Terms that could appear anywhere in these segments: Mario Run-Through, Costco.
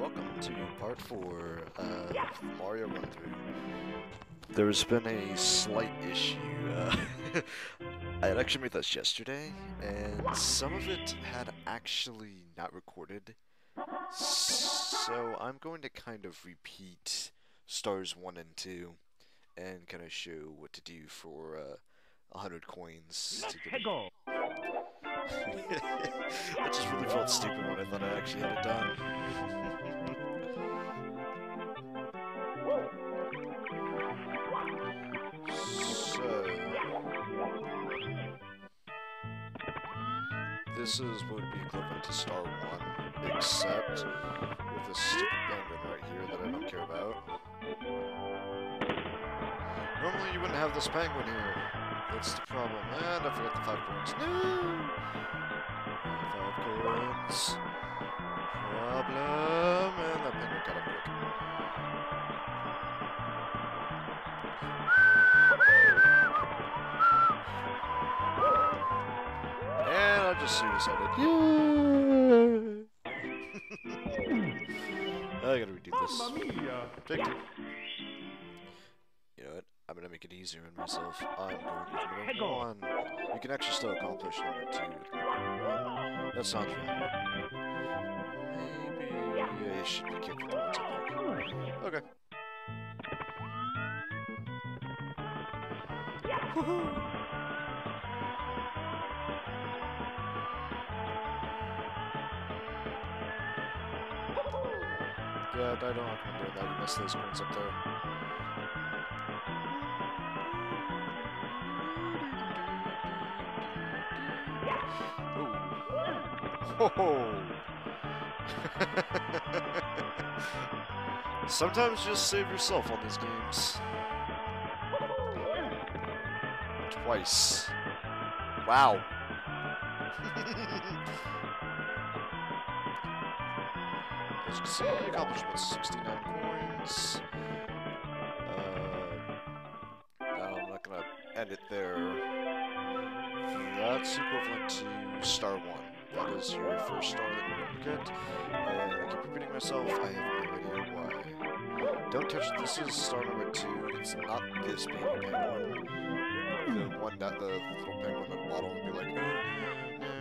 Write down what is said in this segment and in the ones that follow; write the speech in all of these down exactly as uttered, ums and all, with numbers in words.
Welcome to part four of yeah. Mario Run-Through. There's been a slight issue. Uh, I had actually made this yesterday, and some of it had actually not recorded. So I'm going to kind of repeat stars one and two, and kind of show what to do for uh, one hundred coins. Let's to go! I just really felt stupid when I thought I actually had it done. So, this is what would be equivalent to Star one, except with this stupid penguin right here that I don't care about. Normally you wouldn't have this penguin here. That's the problem. And I forgot the five coins. No! Five coins. Problem. And that penguin got up. And I just suicided. Yeah! I gotta redo this. Take two. You know what? I'm gonna make it easier on myself. I'm going to go on. You can actually still accomplish number two. That sounds right. Maybe. Yeah, you should be careful with what's up there. Okay. Woohoo! Yeah, I don't recommend doing that. You missed those ones up there. Sometimes just save yourself on these games. Twice. Wow. As you can see, accomplishments, sixty-nine coins. Uh, no, I'm not gonna end it there. That's equivalent to Star one. That is your first star that you don't get. And I keep repeating myself, I have no idea why. Don't touch, this is star number two. It's not this baby penguin. The one that the little penguin on the bottle would be like, no, no,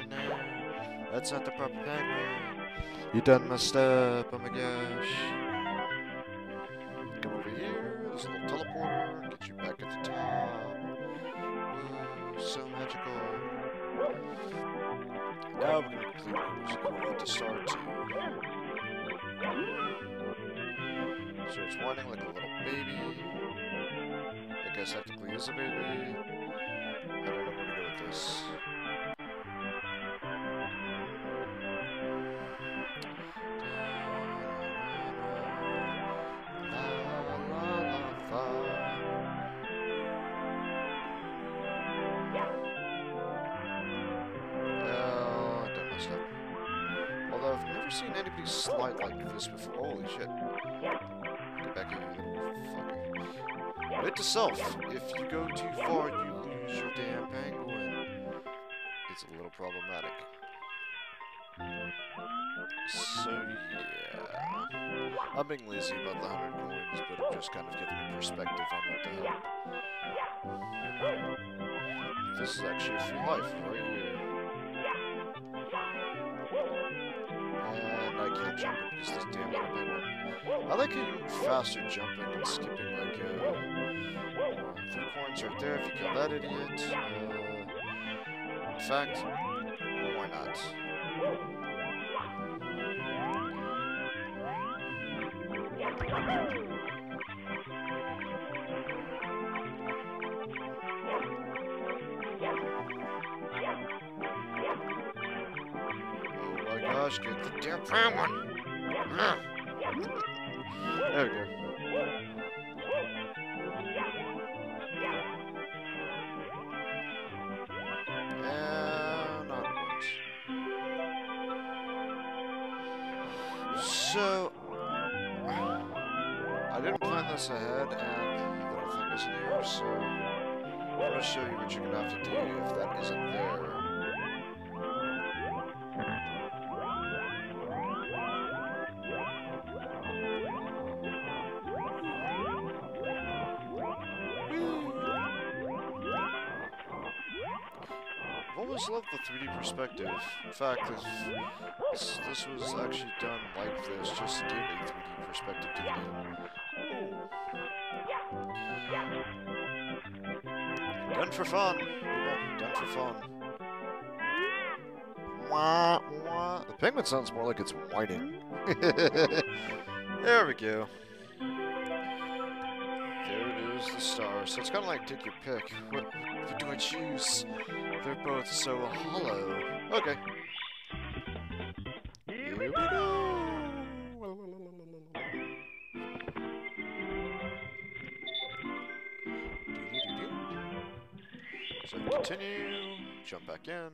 no, no. That's not the proper penguin. You done messed up, oh my gosh. Come over here, there's a little teleporter, get you back at the top. Ooh, so magical. Now we're going to clear this equivalent to Star two. So it's whining like a little baby. I guess technically is a baby. I don't know where to go with this. I've never seen anybody slide like this before. Holy shit. Get back here, you little fucker. Note to self, if you go too far, you lose your damn penguin. It's a little problematic. So, yeah. I'm being lazy about the one hundred coins, but I'm just kind of getting a perspective on what the hell. This is actually a free life right here. I can't jump because this damn little penguin. I like it faster jumping and skipping like uh, uh, three coins right there if you kill that idiot. Uh, in fact, why not? Get the damn penguin! There we go. And not much. So, I didn't plan this ahead, and the little thing isn't here, so I'm going to show you what you're going to have to do if that isn't there. just love the three D perspective. In fact, this, this was actually done like this, just to give a three D perspective to the game. Done for fun! Well, done for fun. Wah, wah. The penguin sounds more like it's whining. There we go. There it is, the star. So it's kind of like take your pick. What, what do I choose? They're both so hollow. Okay. Here we go. So continue. Jump back in.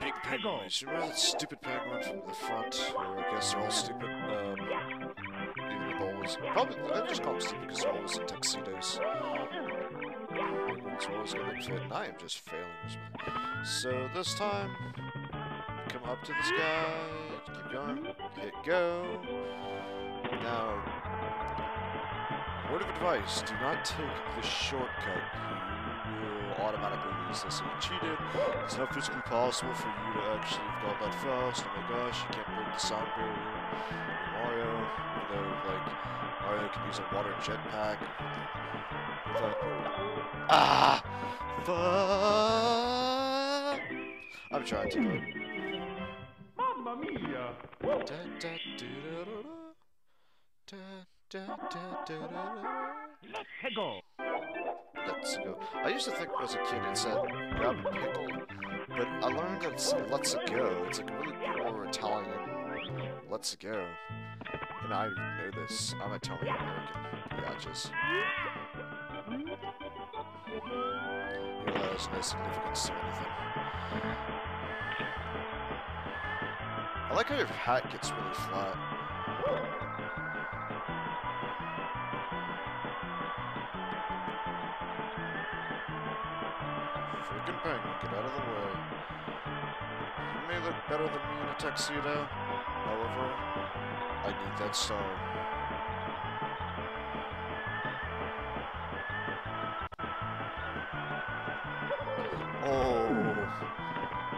Big penguin. Remember that stupid penguin from the front? Or I guess they're all stupid. Um, even the always. Probably, I just call them stupid because they're always in tuxedos. Penguins are always going to be fit, and I am just failing this one. So this time, come up to this guy, keep going, hit go. Now, word of advice, do not take the shortcut. Automatically lose this. So you cheated. It's not physically possible for you to actually have gone that fast. Oh my gosh, you can't break the sound barrier. Mario, you know, like, Mario can use a water jetpack. Ah! Fuck! I'm trying to do it. Mamma mia! Let's go! Let's go. I used to think as a kid it said grab a pickle, but I learned that it's let's go. It's like a really poor Italian let's go. And I know this. I'm Italian American. Gotchas. You know, there's no significance to anything. I like how your hat gets really flat. Freaking penguin, get out of the way. You may look better than me in a tuxedo, however, I need that star. Oh,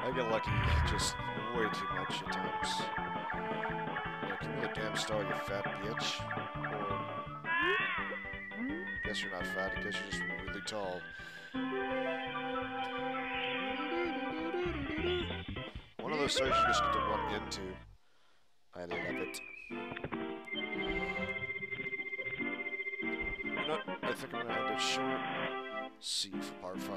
I get lucky just way too much at times. Yeah, give me the damn star, you fat bitch. Or, I guess you're not fat, I guess you're just really tall. One of those stars you just get to run into. I love it. You know, I think I'm gonna end it short. See you for part five.